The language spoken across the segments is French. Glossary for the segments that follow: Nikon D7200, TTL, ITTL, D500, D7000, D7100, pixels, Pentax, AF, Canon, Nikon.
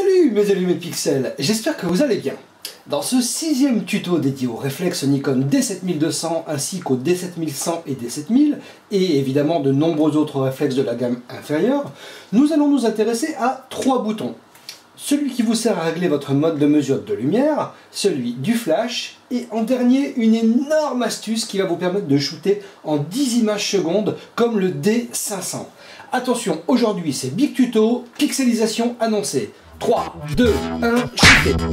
Salut mes allumés pixels, j'espère que vous allez bien. Dans ce sixième tuto dédié aux réflexes Nikon D7200 ainsi qu'aux D7100 et D7000 et évidemment de nombreux autres réflexes de la gamme inférieure, nous allons nous intéresser à trois boutons. Celui qui vous sert à régler votre mode de mesure de lumière, celui du flash et en dernier une énorme astuce qui va vous permettre de shooter en 10 images secondes comme le D500. Attention, aujourd'hui c'est Big Tuto, pixelisation annoncée. 3, 2, 1, shooter.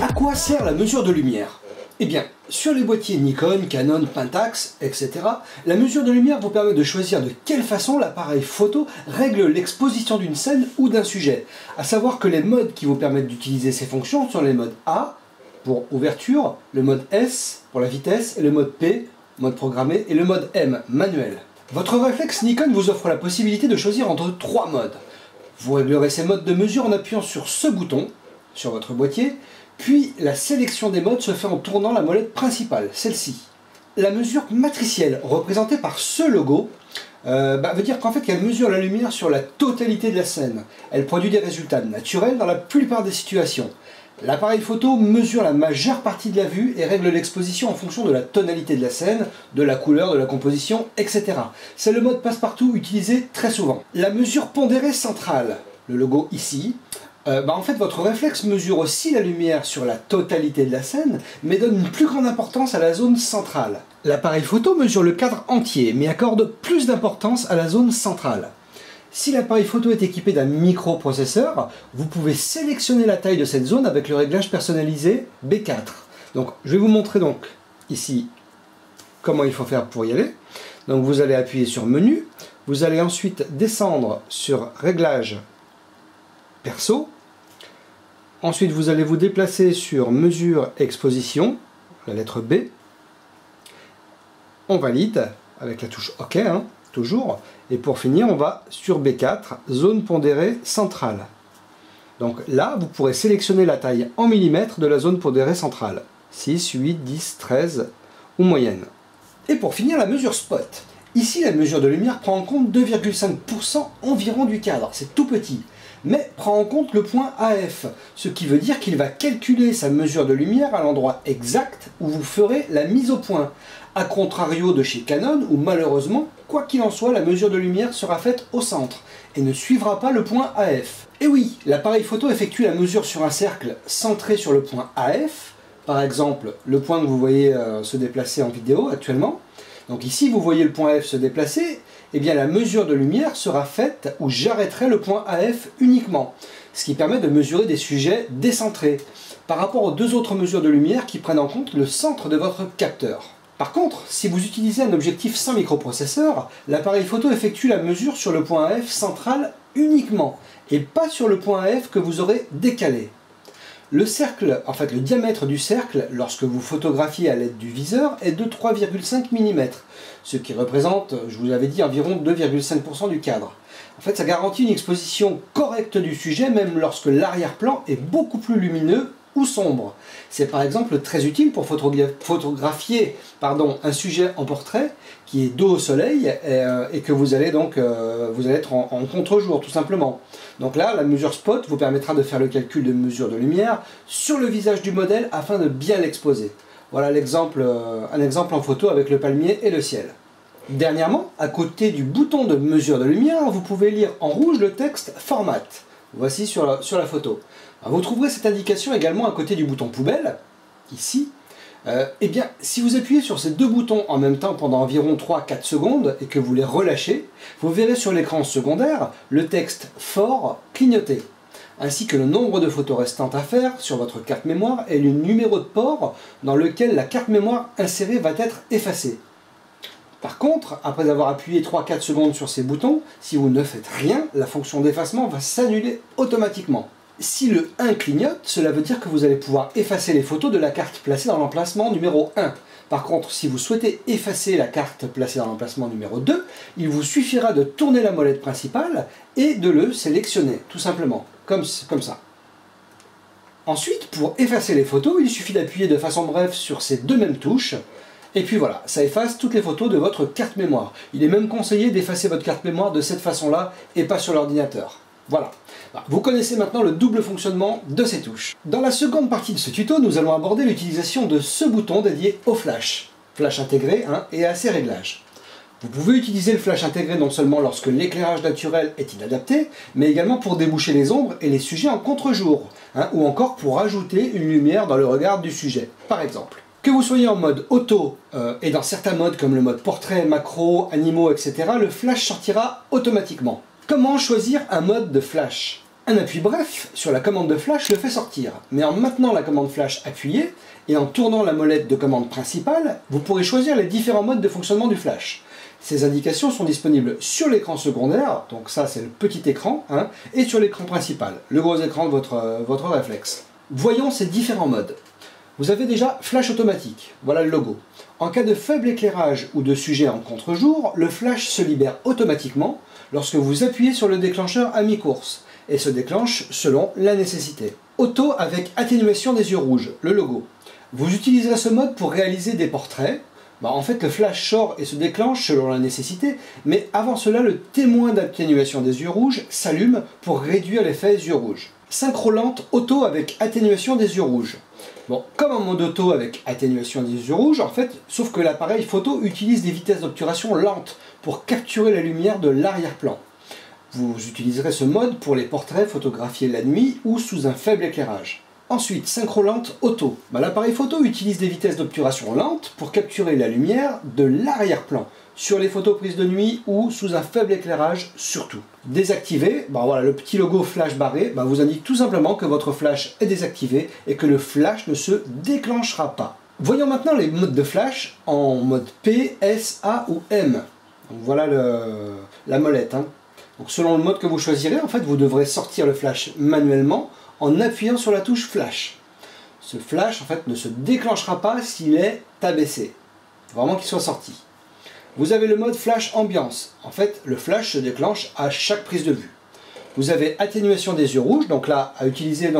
À quoi sert la mesure de lumière ? Eh bien, sur les boîtiers Nikon, Canon, Pentax, etc., la mesure de lumière vous permet de choisir de quelle façon l'appareil photo règle l'exposition d'une scène ou d'un sujet. A savoir que les modes qui vous permettent d'utiliser ces fonctions sont les modes A pour ouverture, le mode S pour la vitesse, et le mode P, mode programmé, et le mode M, manuel. Votre réflexe Nikon vous offre la possibilité de choisir entre trois modes. Vous réglerez ces modes de mesure en appuyant sur ce bouton, sur votre boîtier, puis la sélection des modes se fait en tournant la molette principale, celle-ci. La mesure matricielle, représentée par ce logo, veut dire qu'en fait qu'elle mesure la lumière sur la totalité de la scène. Elle produit des résultats naturels dans la plupart des situations. L'appareil photo mesure la majeure partie de la vue et règle l'exposition en fonction de la tonalité de la scène, de la couleur, de la composition, etc. C'est le mode passe-partout utilisé très souvent. La mesure pondérée centrale, le logo ici, en fait, votre réflexe mesure aussi la lumière sur la totalité de la scène, mais donne une plus grande importance à la zone centrale. L'appareil photo mesure le cadre entier, mais accorde plus d'importance à la zone centrale. Si l'appareil photo est équipé d'un microprocesseur, vous pouvez sélectionner la taille de cette zone avec le réglage personnalisé B4. Donc, je vais vous montrer donc ici comment il faut faire pour y aller. Donc, vous allez appuyer sur Menu, vous allez ensuite descendre sur Réglages perso. Ensuite, vous allez vous déplacer sur Mesure, Exposition, la lettre B. On valide avec la touche OK, toujours. Et pour finir, on va sur B4, Zone pondérée centrale. Donc là, vous pourrez sélectionner la taille en millimètres de la zone pondérée centrale. 6, 8, 10, 13 ou moyenne. Et pour finir, la mesure spot. Ici, la mesure de lumière prend en compte 2,5% environ du cadre. C'est tout petit. Mais prend en compte le point AF, ce qui veut dire qu'il va calculer sa mesure de lumière à l'endroit exact où vous ferez la mise au point, à contrario de chez Canon où malheureusement, quoi qu'il en soit, la mesure de lumière sera faite au centre et ne suivra pas le point AF. Et oui, l'appareil photo effectue la mesure sur un cercle centré sur le point AF, par exemple le point que vous voyez se déplacer en vidéo actuellement. Donc ici, vous voyez le point F se déplacer, eh bien la mesure de lumière sera faite où j'arrêterai le point AF uniquement, ce qui permet de mesurer des sujets décentrés, par rapport aux deux autres mesures de lumière qui prennent en compte le centre de votre capteur. Par contre, si vous utilisez un objectif sans microprocesseur, l'appareil photo effectue la mesure sur le point AF central uniquement, et pas sur le point AF que vous aurez décalé. Le cercle, en fait le diamètre du cercle, lorsque vous photographiez à l'aide du viseur, est de 3,5 mm, ce qui représente, je vous l'avais dit, environ 2,5% du cadre. En fait, ça garantit une exposition correcte du sujet, même lorsque l'arrière-plan est beaucoup plus lumineux ou sombre. C'est par exemple très utile pour photographier un sujet en portrait qui est dos au soleil et que vous allez donc être en contre-jour tout simplement. Donc là, la mesure spot vous permettra de faire le calcul de mesure de lumière sur le visage du modèle afin de bien l'exposer. Voilà l'exemple, un exemple en photo avec le palmier et le ciel. Dernièrement, à côté du bouton de mesure de lumière, vous pouvez lire en rouge le texte Format. Voici sur la photo. Vous trouverez cette indication également à côté du bouton poubelle, ici. Eh bien, si vous appuyez sur ces deux boutons en même temps pendant environ 3-4 secondes et que vous les relâchez, vous verrez sur l'écran secondaire le texte fort clignoter, ainsi que le nombre de photos restantes à faire sur votre carte mémoire et le numéro de port dans lequel la carte mémoire insérée va être effacée. Par contre, après avoir appuyé 3-4 secondes sur ces boutons, si vous ne faites rien, la fonction d'effacement va s'annuler automatiquement. Si le 1 clignote, cela veut dire que vous allez pouvoir effacer les photos de la carte placée dans l'emplacement numéro 1. Par contre, si vous souhaitez effacer la carte placée dans l'emplacement numéro 2, il vous suffira de tourner la molette principale et de le sélectionner, tout simplement, comme ça. Ensuite, pour effacer les photos, il suffit d'appuyer de façon brève sur ces deux mêmes touches. Et puis voilà, ça efface toutes les photos de votre carte mémoire. Il est même conseillé d'effacer votre carte mémoire de cette façon-là et pas sur l'ordinateur. Voilà, vous connaissez maintenant le double fonctionnement de ces touches. Dans la seconde partie de ce tuto, nous allons aborder l'utilisation de ce bouton dédié au flash. Flash intégré et à ses réglages. Vous pouvez utiliser le flash intégré non seulement lorsque l'éclairage naturel est inadapté, mais également pour déboucher les ombres et les sujets en contre-jour, ou encore pour ajouter une lumière dans le regard du sujet, par exemple. Que vous soyez en mode auto et dans certains modes comme le mode portrait, macro, animaux, etc., le flash sortira automatiquement. Comment choisir un mode de flash? Un appui bref sur la commande de flash le fait sortir, mais en maintenant la commande flash appuyée et en tournant la molette de commande principale, vous pourrez choisir les différents modes de fonctionnement du flash. Ces indications sont disponibles sur l'écran secondaire, donc ça c'est le petit écran, et sur l'écran principal, le gros écran de votre réflexe. Voyons ces différents modes. Vous avez déjà flash automatique, voilà le logo. En cas de faible éclairage ou de sujet en contre-jour, le flash se libère automatiquement lorsque vous appuyez sur le déclencheur à mi-course et se déclenche selon la nécessité. Auto avec atténuation des yeux rouges, le logo. Vous utiliserez ce mode pour réaliser des portraits. En fait, le flash sort et se déclenche selon la nécessité, mais avant cela, le témoin d'atténuation des yeux rouges s'allume pour réduire l'effet yeux rouges. Synchro lente auto avec atténuation des yeux rouges. Comme en mode auto avec atténuation des yeux rouges, en fait, sauf que l'appareil photo utilise des vitesses d'obturation lentes pour capturer la lumière de l'arrière-plan. Vous utiliserez ce mode pour les portraits photographiés la nuit ou sous un faible éclairage. Ensuite, synchro lente auto. L'appareil photo utilise des vitesses d'obturation lentes pour capturer la lumière de l'arrière-plan, sur les photos prises de nuit ou sous un faible éclairage surtout. Désactivé, voilà, le petit logo flash barré vous indique tout simplement que votre flash est désactivé et que le flash ne se déclenchera pas. Voyons maintenant les modes de flash en mode P, S, A ou M. Donc voilà la molette. Donc selon le mode que vous choisirez, en fait, vous devrez sortir le flash manuellement en appuyant sur la touche flash. Ce flash en fait ne se déclenchera pas s'il est abaissé. Il faut vraiment qu'il soit sorti. Vous avez le mode flash ambiance. En fait, le flash se déclenche à chaque prise de vue. Vous avez atténuation des yeux rouges, donc là, à utiliser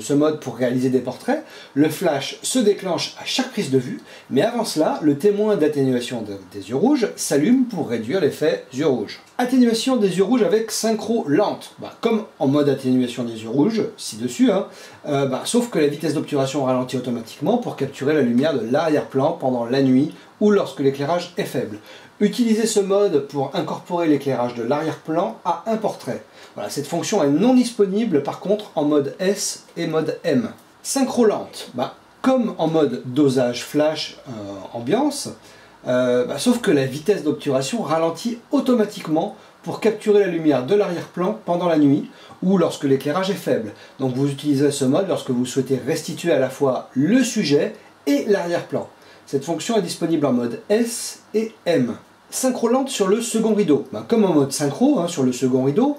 ce mode pour réaliser des portraits. Le flash se déclenche à chaque prise de vue, mais avant cela, le témoin d'atténuation des yeux rouges s'allume pour réduire l'effet yeux rouges. Atténuation des yeux rouges avec synchro lente, comme en mode atténuation des yeux rouges, ci-dessus, sauf que la vitesse d'obturation ralentit automatiquement pour capturer la lumière de l'arrière-plan pendant la nuit ou lorsque l'éclairage est faible. Utilisez ce mode pour incorporer l'éclairage de l'arrière-plan à un portrait. Voilà, cette fonction est non disponible par contre en mode S et mode M. Synchro lente, comme en mode dosage flash ambiance, sauf que la vitesse d'obturation ralentit automatiquement pour capturer la lumière de l'arrière-plan pendant la nuit ou lorsque l'éclairage est faible. Donc vous utilisez ce mode lorsque vous souhaitez restituer à la fois le sujet et l'arrière-plan. Cette fonction est disponible en mode S et M. Synchro lente sur le second rideau, comme en mode synchro sur le second rideau,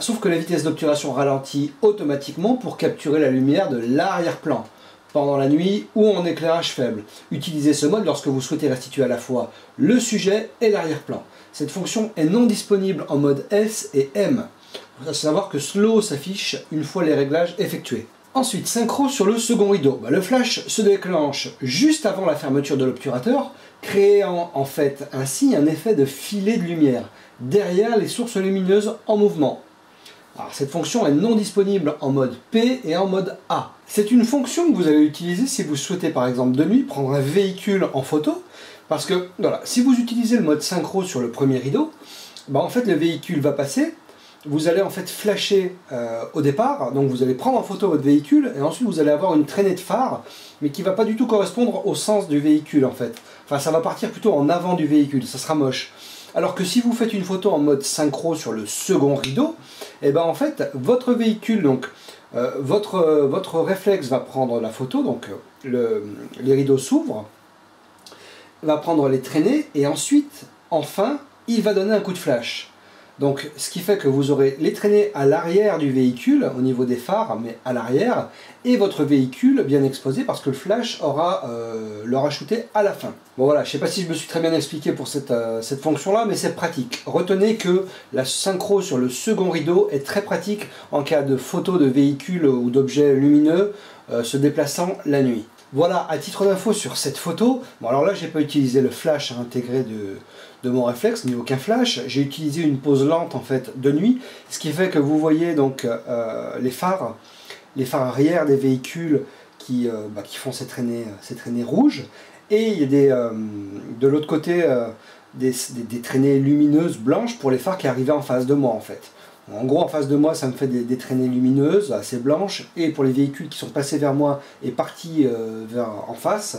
sauf que la vitesse d'obturation ralentit automatiquement pour capturer la lumière de l'arrière-plan, pendant la nuit ou en éclairage faible. Utilisez ce mode lorsque vous souhaitez restituer à la fois le sujet et l'arrière-plan. Cette fonction est non disponible en mode S et M. Il faut savoir que slow s'affiche une fois les réglages effectués. Ensuite, synchro sur le second rideau. Le flash se déclenche juste avant la fermeture de l'obturateur, créant en fait ainsi un effet de filet de lumière derrière les sources lumineuses en mouvement. Alors, cette fonction est non disponible en mode P et en mode A. C'est une fonction que vous allez utiliser si vous souhaitez par exemple de nuit prendre un véhicule en photo, parce que voilà, si vous utilisez le mode synchro sur le premier rideau, en fait le véhicule va passer. Vous allez en fait flasher au départ, donc vous allez prendre en photo votre véhicule et ensuite vous allez avoir une traînée de phare, mais qui ne va pas du tout correspondre au sens du véhicule en fait. Enfin, ça va partir plutôt en avant du véhicule, ça sera moche. Alors que si vous faites une photo en mode synchro sur le second rideau, en fait votre véhicule, donc votre réflexe va prendre la photo, donc les rideaux s'ouvrent, va prendre les traînées et ensuite, enfin, il va donner un coup de flash. Donc ce qui fait que vous aurez les traînées à l'arrière du véhicule, au niveau des phares, mais à l'arrière, et votre véhicule bien exposé parce que le flash l'aura shooté à la fin. Bon voilà, je ne sais pas si je me suis très bien expliqué pour cette fonction-là, mais c'est pratique. Retenez que la synchro sur le second rideau est très pratique en cas de photos de véhicules ou d'objets lumineux se déplaçant la nuit. Voilà, à titre d'info sur cette photo. Bon alors là, j'ai pas utilisé le flash intégré de mon réflexe, ni aucun flash. J'ai utilisé une pose lente en fait de nuit, ce qui fait que vous voyez donc les phares arrière des véhicules qui font ces traînées rouges. Et il y a de l'autre côté des traînées lumineuses blanches pour les phares qui arrivaient en face de moi en fait. En gros, en face de moi, ça me fait des traînées lumineuses assez blanches, et pour les véhicules qui sont passés vers moi et partis en face,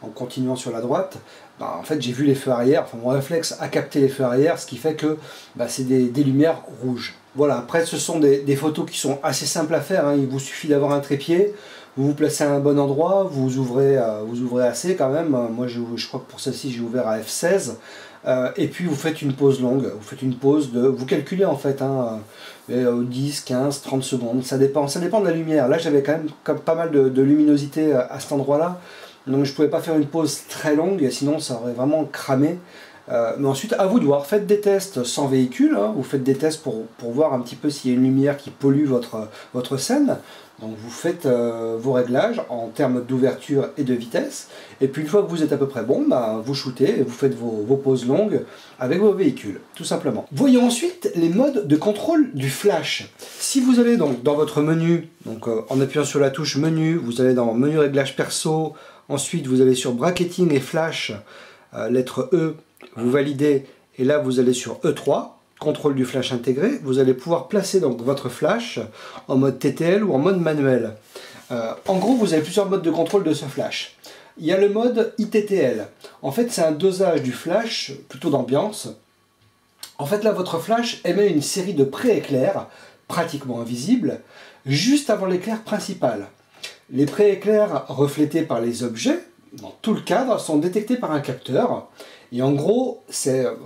en continuant sur la droite, en fait j'ai vu les feux arrière, enfin mon réflexe a capté les feux arrière, ce qui fait que c'est des lumières rouges. Voilà, après ce sont des photos qui sont assez simples à faire, hein. Il vous suffit d'avoir un trépied, vous vous placez à un bon endroit, vous ouvrez assez quand même, moi je crois que pour celle-ci j'ai ouvert à f16, et puis vous faites une pause longue, vous faites une pause de... vous calculez en fait, hein, 10, 15, 30 secondes, ça dépend de la lumière. Là j'avais quand même pas mal de luminosité à cet endroit-là, donc je ne pouvais pas faire une pause très longue, sinon ça aurait vraiment cramé. Mais ensuite, à vous de voir, faites des tests sans véhicule, hein, vous faites des tests pour voir un petit peu s'il y a une lumière qui pollue votre scène. Donc vous faites vos réglages en termes d'ouverture et de vitesse, et puis une fois que vous êtes à peu près bon, vous shootez et vous faites vos pauses longues avec vos véhicules, tout simplement. Voyons ensuite les modes de contrôle du flash. Si vous allez donc dans votre menu, donc en appuyant sur la touche menu, vous allez dans menu réglage perso, ensuite vous allez sur bracketing et flash, lettre E, vous validez, et là vous allez sur E3, contrôle du flash intégré, vous allez pouvoir placer donc votre flash en mode TTL ou en mode manuel. En gros, vous avez plusieurs modes de contrôle de ce flash. Il y a le mode ITTL. En fait, c'est un dosage du flash, plutôt d'ambiance. En fait, là, votre flash émet une série de pré-éclairs, pratiquement invisibles, juste avant l'éclair principal. Les pré-éclairs reflétés par les objets, dans tout le cadre, sont détectés par un capteur. Et en gros,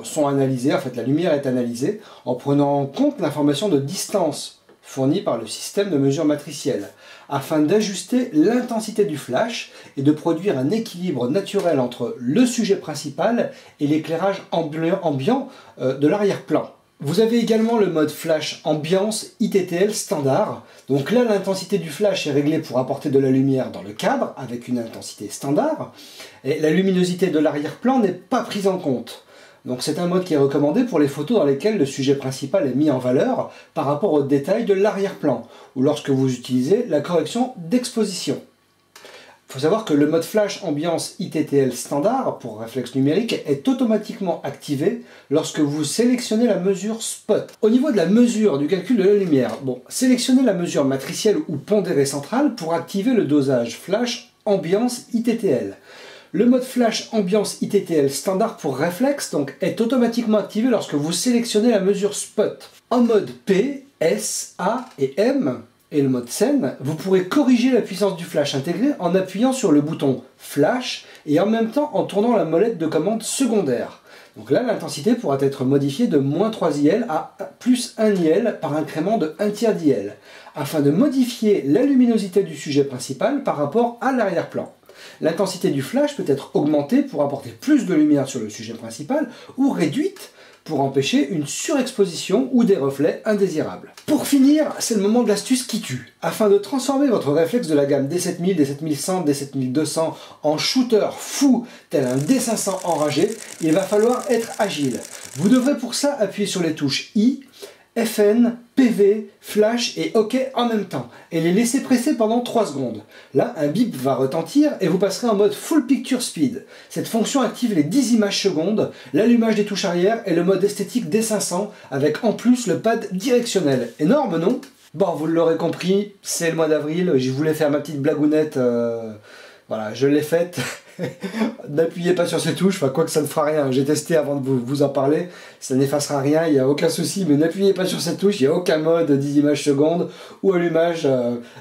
sont analysés, en fait la lumière est analysée en prenant en compte l'information de distance fournie par le système de mesure matricielle, afin d'ajuster l'intensité du flash et de produire un équilibre naturel entre le sujet principal et l'éclairage ambiant de l'arrière-plan. Vous avez également le mode flash ambiance ITTL standard. Donc là, l'intensité du flash est réglée pour apporter de la lumière dans le cadre avec une intensité standard. Et la luminosité de l'arrière-plan n'est pas prise en compte. Donc c'est un mode qui est recommandé pour les photos dans lesquelles le sujet principal est mis en valeur par rapport aux détails de l'arrière-plan ou lorsque vous utilisez la correction d'exposition. Il faut savoir que le mode flash ambiance ITTL standard pour réflexe numérique est automatiquement activé lorsque vous sélectionnez la mesure spot. Au niveau de la mesure du calcul de la lumière, sélectionnez la mesure matricielle ou pondérée centrale pour activer le dosage flash ambiance ITTL. Le mode flash ambiance ITTL standard pour réflexe donc, est automatiquement activé lorsque vous sélectionnez la mesure spot. En mode P, S, A et M, et le mode scène, vous pourrez corriger la puissance du flash intégré en appuyant sur le bouton flash et en même temps en tournant la molette de commande secondaire. Donc là, l'intensité pourra être modifiée de -3 IL à +1 IL par incrément de 1/3 d'IL, afin de modifier la luminosité du sujet principal par rapport à l'arrière-plan. L'intensité du flash peut être augmentée pour apporter plus de lumière sur le sujet principal ou réduite pour empêcher une surexposition ou des reflets indésirables. Pour finir, c'est le moment de l'astuce qui tue. Afin de transformer votre réflexe de la gamme D7000, D7100, D7200 en shooter fou, tel un D500 enragé, il va falloir être agile. Vous devrez pour ça appuyer sur les touches I, FN, PV, Flash et OK en même temps, et les laisser presser pendant 3 secondes. Là, un bip va retentir et vous passerez en mode Full Picture Speed. Cette fonction active les 10 images secondes, l'allumage des touches arrière et le mode esthétique D500, avec en plus le pad directionnel. Énorme, non? Bon, vous l'aurez compris, c'est le mois d'avril, je voulais faire ma petite blagounette, voilà, je l'ai faite. N'appuyez pas sur ces touches, quoique ça ne fera rien, j'ai testé avant de vous en parler, ça n'effacera rien, il n'y a aucun souci, mais n'appuyez pas sur cette touche, il n'y a aucun mode 10 images secondes ou allumage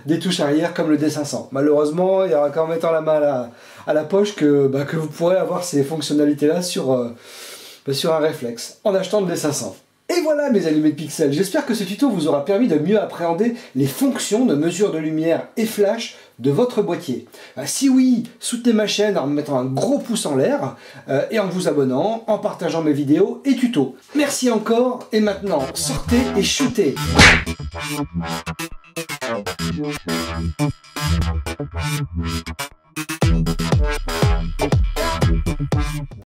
des touches arrière comme le D500. Malheureusement, il y aura qu'en mettant la main à la poche que vous pourrez avoir ces fonctionnalités là sur un réflexe en achetant le D500. Et voilà mes allumés de pixels, j'espère que ce tuto vous aura permis de mieux appréhender les fonctions de mesure de lumière et flash de votre boîtier. Si oui, soutenez ma chaîne en me mettant un gros pouce en l'air et en vous abonnant, en partageant mes vidéos et tutos. Merci encore et maintenant, sortez et shootez!